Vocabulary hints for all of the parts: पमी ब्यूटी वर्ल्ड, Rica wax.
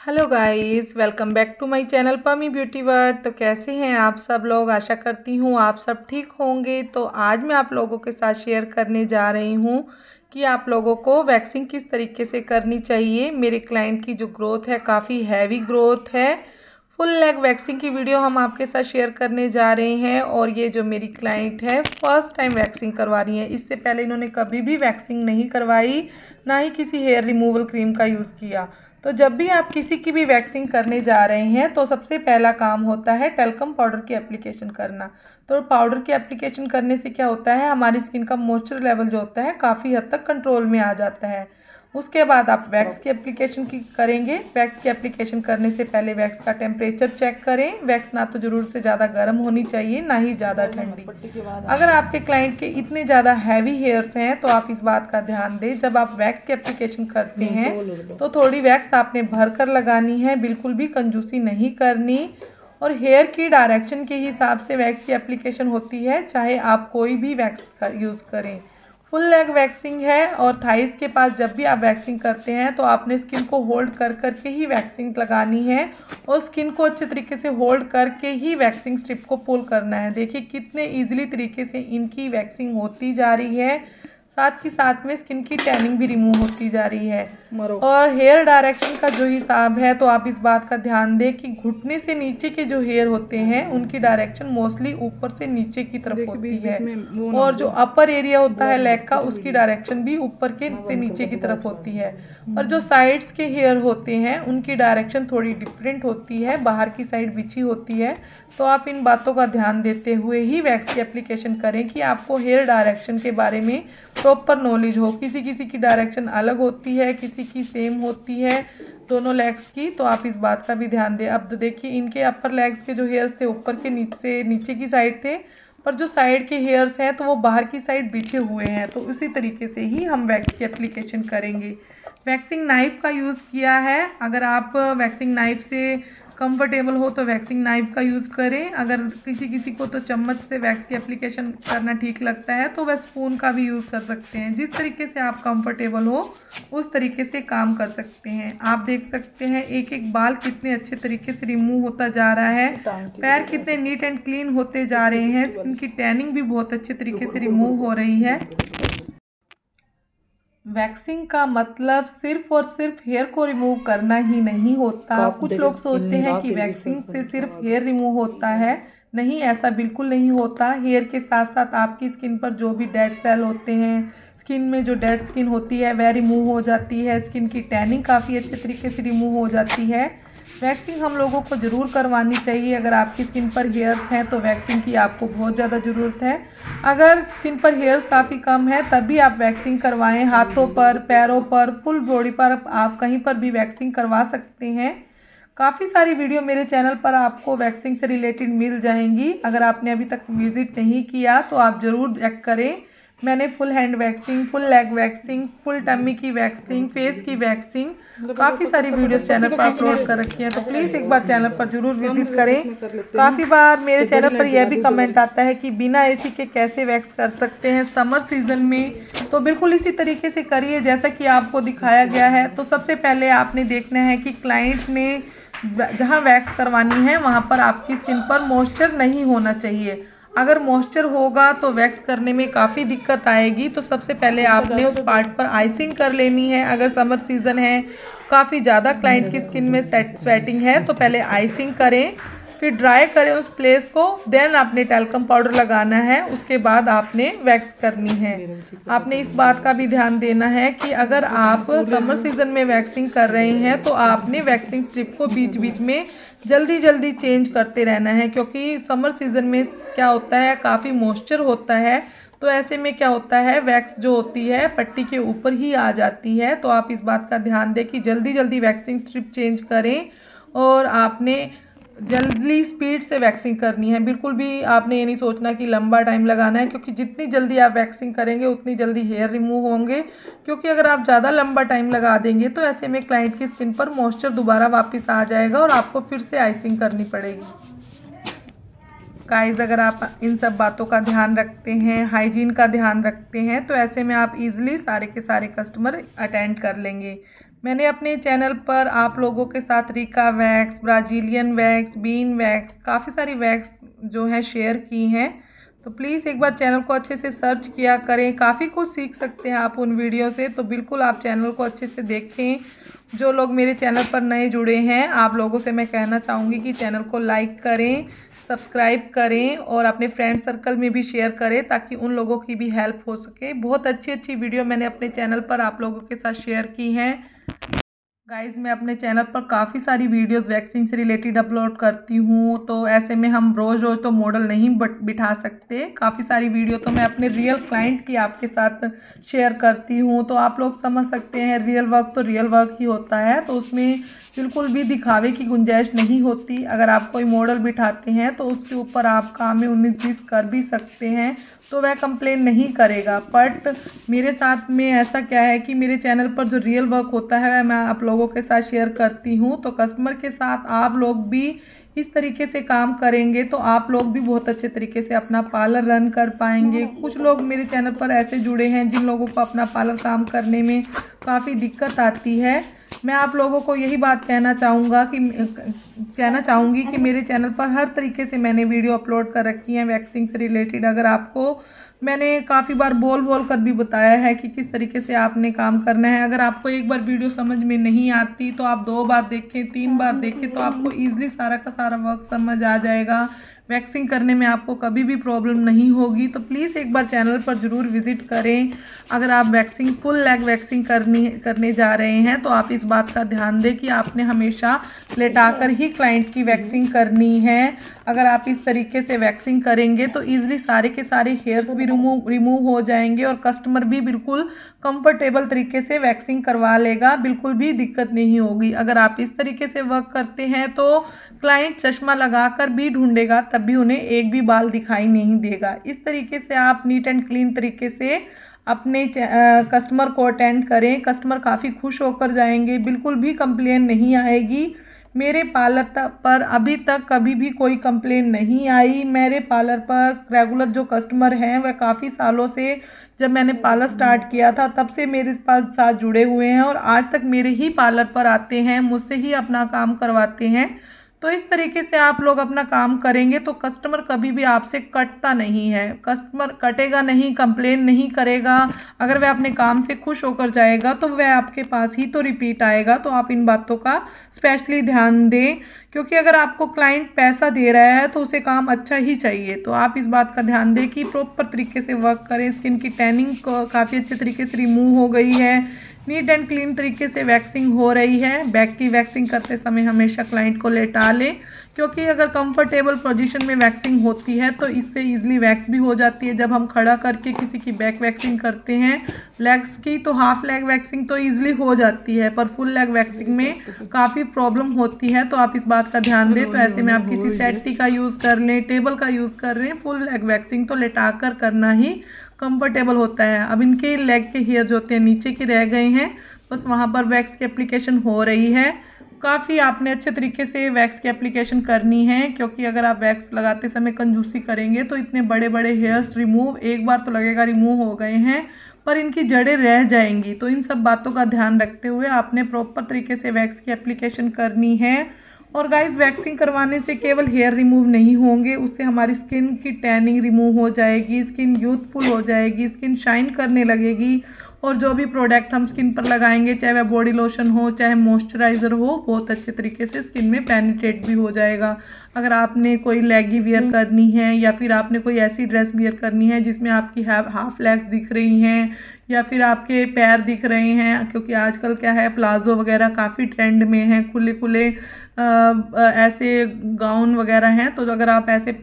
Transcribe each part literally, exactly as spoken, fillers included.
Hello guys, welcome back to my channel पमी ब्यूटी वर्ल्ड। तो कैसे हैं आप सब लोग? आशा करती हूँ आप सब ठीक होंगे। तो आज मैं आप लोगों के साथ शेयर करने जा रही हूँ कि आप लोगों को वैक्सिंग किस तरीके से करनी चाहिए। मेरे क्लाइंट की जो ग्रोथ है काफ़ी हैवी ग्रोथ है। फुल लेग वैक्सिंग की वीडियो हम आपके साथ शेयर करने जा रहे हैं। और ये जो मेरी क्लाइंट है फर्स्ट टाइम वैक्सिंग करवा रही है, इससे पहले इन्होंने कभी भी वैक्सिंग नहीं करवाई, ना ही किसी हेयर रिमूवल क्रीम का यूज़ किया। तो जब भी आप किसी की भी वैक्सिंग करने जा रहे हैं तो सबसे पहला काम होता है टैल्कम पाउडर की एप्लीकेशन करना। तो पाउडर की एप्लीकेशन करने से क्या होता है, हमारी स्किन का मॉइस्चर लेवल जो होता है काफ़ी हद तक कंट्रोल में आ जाता है। उसके बाद आप वैक्स की एप्लीकेशन की करेंगे। वैक्स की एप्लीकेशन करने से पहले वैक्स का टेम्परेचर चेक करें। वैक्स ना तो ज़रूर से ज़्यादा गर्म होनी चाहिए, ना ही ज़्यादा ठंडी। अगर आपके क्लाइंट के इतने ज़्यादा हैवी हेयर्स हैं तो आप इस बात का ध्यान दें, जब आप वैक्स की एप्लीकेशन करते हैं तो थोड़ी वैक्स आपने भर कर लगानी है, बिल्कुल भी कंजूसी नहीं करनी। और हेयर की डायरेक्शन के हिसाब से वैक्स की एप्लीकेशन होती है, चाहे आप कोई भी वैक्स का यूज़ करें। फुल लेग वैक्सिंग है और थाइस के पास जब भी आप वैक्सिंग करते हैं तो आपने स्किन को होल्ड कर करके ही वैक्सिंग लगानी है और स्किन को अच्छे तरीके से होल्ड करके ही वैक्सिंग स्ट्रिप को पुल करना है। देखिए कितने इजीली तरीके से इनकी वैक्सिंग होती जा रही है, साथ ही साथ में स्किन की टैनिंग भी रिमूव होती जा रही है। और हेयर डायरेक्शन का जो हिसाब है तो आप इस बात का ध्यान दें कि घुटने से नीचे के जो हेयर होते हैं उनकी डायरेक्शन मोस्टली ऊपर से नीचे की तरफ होती है, और जो अपर एरिया होता है लेग का उसकी डायरेक्शन भी ऊपर के से नीचे की तरफ होती है। और जो साइड्स के हेयर होते हैं उनकी डायरेक्शन थोड़ी डिफरेंट होती है, बाहर की साइड बिछी होती है। तो आप इन बातों का ध्यान देते हुए ही वैक्स की एप्लीकेशन करें कि आपको हेयर डायरेक्शन के बारे में प्रॉपर नॉलेज हो। किसी किसी की डायरेक्शन अलग होती है, किसी की सेम होती है दोनों लेग्स की, तो आप इस बात का भी ध्यान दें। अब देखिए इनके अपर लेग्स के जो हेयर्स थे ऊपर के नीचे नीचे की साइड थे, पर जो साइड के हेयर्स हैं तो वो बाहर की साइड बिछे हुए हैं। तो उसी तरीके से ही हम वैक्स की एप्लीकेशन करेंगे। वैक्सिंग नाइफ़ का यूज़ किया है, अगर आप वैक्सिंग नाइफ़ से कंफर्टेबल हो तो वैक्सिंग नाइफ का यूज़ करें। अगर किसी किसी को तो चम्मच से वैक्स की एप्लीकेशन करना ठीक लगता है तो वह स्पून का भी यूज़ कर सकते हैं। जिस तरीके से आप कंफर्टेबल हो उस तरीके से काम कर सकते हैं। आप देख सकते हैं एक एक बाल कितने अच्छे तरीके से रिमूव होता जा रहा है, पैर कितने नीट एंड क्लीन होते जा रहे हैं, स्किन की टैनिंग भी बहुत अच्छे तरीके से रिमूव हो रही है। वैक्सिंग का मतलब सिर्फ और सिर्फ हेयर को रिमूव करना ही नहीं होता। कुछ लोग सोचते हैं कि वैक्सिंग से सिर्फ हेयर रिमूव होता है, नहीं, ऐसा बिल्कुल नहीं होता। हेयर के साथ साथ आपकी स्किन पर जो भी डेड सेल होते हैं, स्किन में जो डेड स्किन होती है वह रिमूव हो जाती है। स्किन की टैनिंग काफ़ी अच्छे तरीके से रिमूव हो जाती है। वैक्सिंग हम लोगों को ज़रूर करवानी चाहिए। अगर आपकी स्किन पर हेयर्स हैं तो वैक्सिंग की आपको बहुत ज़्यादा ज़रूरत है। अगर स्किन पर हेयर्स काफ़ी कम है तब भी आप वैक्सिंग करवाएं। हाथों पर, पैरों पर, फुल बॉडी पर, आप कहीं पर भी वैक्सिंग करवा सकते हैं। काफ़ी सारी वीडियो मेरे चैनल पर आपको वैक्सिंग से रिलेटेड मिल जाएंगी। अगर आपने अभी तक विज़िट नहीं किया तो आप ज़रूर चेक करें। मैंने full hand waxing, full leg waxing, full tummy की वैक्सिंग, फेस की वैक्सिंग, काफ़ी सारी वीडियोस चैनल पर अपलोड कर रखी हैं। तो प्लीज़ एक बार चैनल पर जरूर विजिट करें। काफ़ी बार मेरे चैनल पर यह भी कमेंट आता है कि बिना एसी के कैसे वैक्स कर सकते हैं समर सीजन में। तो बिल्कुल इसी तरीके से करिए जैसा कि आपको दिखाया गया है। तो सबसे पहले आपने देखना है कि क्लाइंट ने जहाँ वैक्स करवानी है वहाँ पर आपकी स्किन पर मॉइस्चर नहीं होना चाहिए। अगर मॉइस्चर होगा तो वैक्स करने में काफ़ी दिक्कत आएगी। तो सबसे पहले आपने उस पार्ट पर आइसिंग कर लेनी है। अगर समर सीज़न है, काफ़ी ज़्यादा क्लाइंट की स्किन में स्वेटिंग है, तो पहले आइसिंग करें, फिर ड्राई करें उस प्लेस को। देन आपने टैल्कम पाउडर लगाना है, उसके बाद आपने वैक्स करनी है। आपने इस बात का भी ध्यान देना है कि अगर आप समर सीज़न में वैक्सिंग कर रहे हैं तो आपने वैक्सिंग स्ट्रिप को बीच बीच में जल्दी जल्दी चेंज करते रहना है, क्योंकि समर सीज़न में क्या होता है, काफ़ी मॉइस्चर होता है। तो ऐसे में क्या होता है, वैक्स जो होती है पट्टी के ऊपर ही आ जाती है। तो आप इस बात का ध्यान दें कि जल्दी जल्दी वैक्सिंग स्ट्रिप चेंज करें और आपने जल्दी स्पीड से वैक्सिंग करनी है। बिल्कुल भी आपने ये नहीं सोचना कि लंबा टाइम लगाना है, क्योंकि जितनी जल्दी आप वैक्सिंग करेंगे उतनी जल्दी हेयर रिमूव होंगे। क्योंकि अगर आप ज़्यादा लंबा टाइम लगा देंगे तो ऐसे में क्लाइंट की स्किन पर मॉइस्चर दोबारा वापस आ जाएगा और आपको फिर से आइसिंग करनी पड़ेगी। गाइस, अगर आप इन सब बातों का ध्यान रखते हैं, हाइजीन का ध्यान रखते हैं, तो ऐसे में आप इजीली सारे के सारे कस्टमर अटेंड कर लेंगे। मैंने अपने चैनल पर आप लोगों के साथ Rica wax, Brazilian wax, bean wax, काफ़ी सारी वैक्स जो है शेयर की हैं, तो प्लीज़ एक बार चैनल को अच्छे से सर्च किया करें। काफ़ी कुछ सीख सकते हैं आप उन वीडियो से, तो बिल्कुल आप चैनल को अच्छे से देखें। जो लोग मेरे चैनल पर नए जुड़े हैं, आप लोगों से मैं कहना चाहूँगी कि चैनल को लाइक करें, सब्सक्राइब करें और अपने फ्रेंड सर्कल में भी शेयर करें, ताकि उन लोगों की भी हेल्प हो सके। बहुत अच्छी अच्छी वीडियो मैंने अपने चैनल पर आप लोगों के साथ शेयर की हैं। गाइज़, मैं अपने चैनल पर काफ़ी सारी वीडियोस वैक्सिंग से रिलेटेड अपलोड करती हूँ, तो ऐसे में हम रोज़ रोज़ तो मॉडल नहीं बिठा सकते। काफ़ी सारी वीडियो तो मैं अपने रियल क्लाइंट की आपके साथ शेयर करती हूँ, तो आप लोग समझ सकते हैं रियल वर्क तो रियल वर्क ही होता है, तो उसमें बिल्कुल भी दिखावे की गुंजाइश नहीं होती। अगर आप कोई मॉडल बिठाते हैं तो उसके ऊपर आप काम में उन्नीस बीस कर भी सकते हैं, तो वह कंप्लेन नहीं करेगा। बट मेरे साथ में ऐसा क्या है कि मेरे चैनल पर जो रियल वर्क होता है वह मैं आप लोगों के साथ शेयर करती हूँ, तो कस्टमर के साथ आप लोग भी इस तरीके से काम करेंगे तो आप लोग भी बहुत अच्छे तरीके से अपना पार्लर रन कर पाएंगे। कुछ लोग मेरे चैनल पर ऐसे जुड़े हैं जिन लोगों को अपना पार्लर काम करने में काफ़ी दिक्कत आती है। मैं आप लोगों को यही बात कहना चाहूँगा कि कहना चाहूँगी कि मेरे चैनल पर हर तरीके से मैंने वीडियो अपलोड कर रखी हैं वैक्सिंग से रिलेटेड। अगर आपको मैंने काफ़ी बार बोल बोल कर भी बताया है कि किस तरीके से आपने काम करना है। अगर आपको एक बार वीडियो समझ में नहीं आती तो आप दो बार देखें, तीन बार देखें, तो आपको ईजिली सारा का सारा वर्क समझ आ जाएगा। वैक्सिंग करने में आपको कभी भी प्रॉब्लम नहीं होगी। तो प्लीज़ एक बार चैनल पर ज़रूर विज़िट करें। अगर आप वैक्सिंग फुल लेग वैक्सिंग करनी करने जा रहे हैं तो आप इस बात का ध्यान दें कि आपने हमेशा लेटाकर ही क्लाइंट की वैक्सिंग करनी है। अगर आप इस तरीके से वैक्सिंग करेंगे तो ईज़िली सारे के सारे हेयर्स भी रिमूव रिमूव हो जाएंगे और कस्टमर भी बिल्कुल कंफर्टेबल तरीके से वैक्सिंग करवा लेगा, बिल्कुल भी दिक्कत नहीं होगी। अगर आप इस तरीके से वर्क करते हैं तो क्लाइंट चश्मा लगाकर भी ढूंढेगा, तब भी उन्हें एक भी बाल दिखाई नहीं देगा। इस तरीके से आप नीट एंड क्लीन तरीके से अपने कस्टमर को अटेंड करें। कस्टमर काफ़ी खुश होकर जाएंगे, बिल्कुल भी कंप्लेन नहीं आएगी। मेरे पार्लर पर अभी तक कभी भी कोई कंप्लेन नहीं आई। मेरे पार्लर पर रेगुलर जो कस्टमर हैं वह काफ़ी सालों से, जब मैंने पार्लर स्टार्ट किया था तब से मेरे पास साथ जुड़े हुए हैं और आज तक मेरे ही पार्लर पर आते हैं, मुझसे ही अपना काम करवाते हैं। तो इस तरीके से आप लोग अपना काम करेंगे तो कस्टमर कभी भी आपसे कटता नहीं है, कस्टमर कटेगा नहीं, कंप्लेन नहीं करेगा। अगर वह अपने काम से खुश होकर जाएगा तो वह आपके पास ही तो रिपीट आएगा। तो आप इन बातों का स्पेशली ध्यान दें, क्योंकि अगर आपको क्लाइंट पैसा दे रहा है तो उसे काम अच्छा ही चाहिए। तो आप इस बात का ध्यान दें कि प्रॉपर तरीके से वर्क करें। स्किन की टैनिंग काफ़ी अच्छे तरीके से रिमूव हो गई है, नीट एंड क्लीन तरीके से वैक्सिंग हो रही है। बैक की वैक्सिंग करते समय हमेशा क्लाइंट को लेटा लें, क्योंकि अगर कंफर्टेबल पोजीशन में वैक्सिंग होती है तो इससे इजीली वैक्स भी हो जाती है। जब हम खड़ा करके किसी की बैक वैक्सिंग करते हैं, लेग्स की तो हाफ लेग वैक्सिंग तो इजीली हो जाती है, पर फुल लेग वैक्सिंग में काफ़ी प्रॉब्लम होती है। तो आप इस बात का ध्यान दें। तो ऐसे में आप किसी सेट्टी का यूज़ कर लें, टेबल का यूज़ कर लें। फुल लेग वैक्सिंग तो लेटा कर करना ही कंफर्टेबल होता है। अब इनके लेग के हेयर जो होते हैं नीचे के रह गए हैं, बस वहाँ पर वैक्स की एप्लीकेशन हो रही है। काफ़ी आपने अच्छे तरीके से वैक्स की एप्लीकेशन करनी है, क्योंकि अगर आप वैक्स लगाते समय कंजूसी करेंगे तो इतने बड़े बड़े हेयर्स रिमूव, एक बार तो लगेगा रिमूव हो गए हैं, पर इनकी जड़ें रह जाएंगी। तो इन सब बातों का ध्यान रखते हुए आपने प्रॉपर तरीके से वैक्स की एप्लीकेशन करनी है। और गाइस, वैक्सिंग करवाने से केवल हेयर रिमूव नहीं होंगे, उससे हमारी स्किन की टैनिंग रिमूव हो जाएगी, स्किन यूथफुल हो जाएगी, स्किन शाइन करने लगेगी। और जो भी प्रोडक्ट हम स्किन पर लगाएंगे, चाहे वह बॉडी लोशन हो, चाहे मॉइस्चराइज़र हो, बहुत अच्छे तरीके से स्किन में पेनिट्रेट भी हो जाएगा। अगर आपने कोई लेगी वियर करनी है या फिर आपने कोई ऐसी ड्रेस वियर करनी है जिसमें आपकी हाफ लेग्स दिख रही हैं या फिर आपके पैर दिख रहे हैं, क्योंकि आजकल क्या है प्लाजो वगैरह काफ़ी ट्रेंड में है, खुले खुले ऐसे गाउन वगैरह हैं, तो अगर आप ऐसे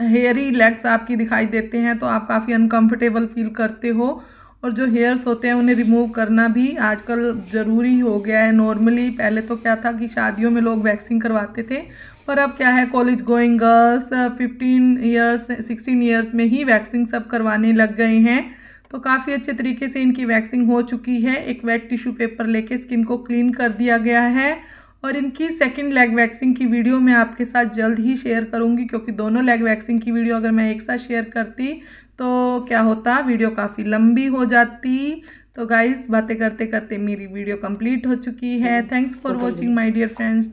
हेयरी लेग्स आपकी दिखाई देते हैं तो आप काफ़ी अनकम्फर्टेबल फील करते हो। और जो हेयर्स होते हैं उन्हें रिमूव करना भी आजकल ज़रूरी हो गया है। नॉर्मली पहले तो क्या था कि शादियों में लोग वैक्सिंग करवाते थे, पर अब क्या है college going girls fifteen years sixteen years में ही वैक्सिंग सब करवाने लग गए हैं। तो काफ़ी अच्छे तरीके से इनकी वैक्सिंग हो चुकी है। एक वेट टिश्यू पेपर लेके स्किन को क्लीन कर दिया गया है और इनकी सेकंड लेग वैक्सिंग की वीडियो मैं आपके साथ जल्द ही शेयर करूंगी, क्योंकि दोनों लेग वैक्सिंग की वीडियो अगर मैं एक साथ शेयर करती तो क्या होता, वीडियो काफ़ी लंबी हो जाती। तो गाइस, बातें करते करते मेरी वीडियो कंप्लीट हो चुकी है। Thanks for watching my dear friends.